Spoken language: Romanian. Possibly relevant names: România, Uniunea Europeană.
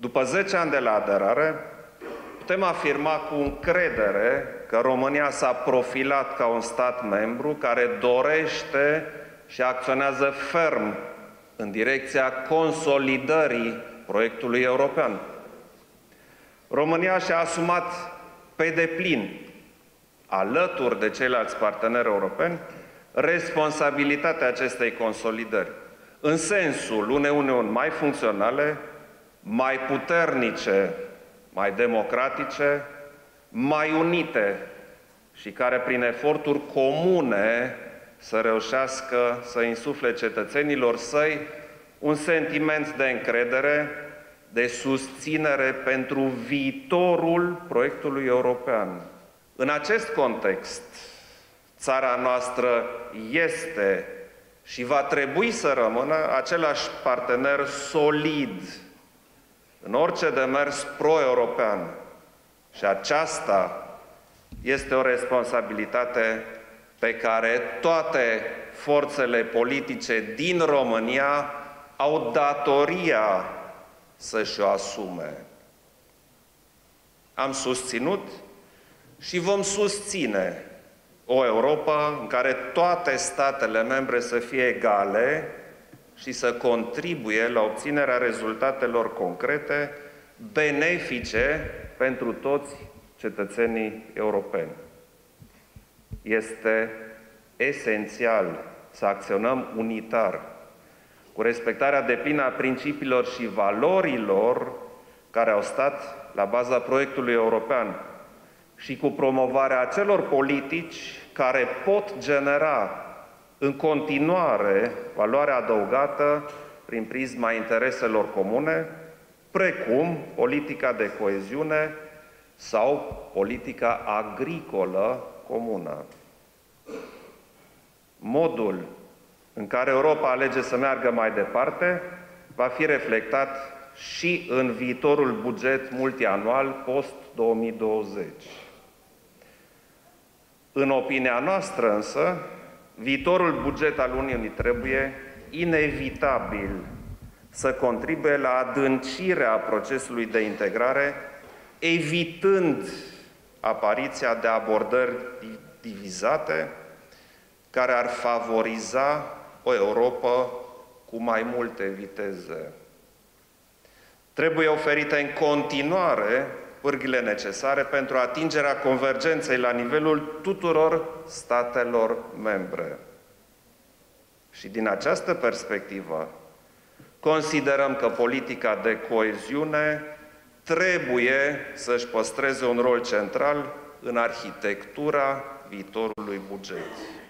După 10 ani de la aderare, putem afirma cu încredere că România s-a profilat ca un stat membru care dorește și acționează ferm în direcția consolidării proiectului european. România și-a asumat pe deplin, alături de ceilalți parteneri europeni, responsabilitatea acestei consolidări, în sensul unei uniuni mai funcționale, mai puternice, mai democratice, mai unite și care, prin eforturi comune, să reușească să insufle cetățenilor săi un sentiment de încredere, de susținere pentru viitorul proiectului european. În acest context, țara noastră este și va trebui să rămână același partener solid în orice demers pro-european. Și aceasta este o responsabilitate pe care toate forțele politice din România au datoria să-și o asume. Am susținut și vom susține o Europa în care toate statele membre să fie egale și să contribuie la obținerea rezultatelor concrete, benefice pentru toți cetățenii europeni. Este esențial să acționăm unitar, cu respectarea deplină a principiilor și valorilor care au stat la baza proiectului european și cu promovarea acelor politici care pot genera în continuare valoarea adăugată prin prisma intereselor comune, precum politica de coeziune sau politica agricolă comună. Modul în care Europa alege să meargă mai departe va fi reflectat și în viitorul buget multianual post-2020. În opinia noastră însă, viitorul buget al Uniunii trebuie inevitabil să contribuie la adâncirea procesului de integrare, evitând apariția de abordări divizate care ar favoriza o Europă cu mai multe viteze. Trebuie oferite în continuare pârghile necesare pentru atingerea convergenței la nivelul tuturor statelor membre. Și din această perspectivă, considerăm că politica de coeziune trebuie să-și păstreze un rol central în arhitectura viitorului buget.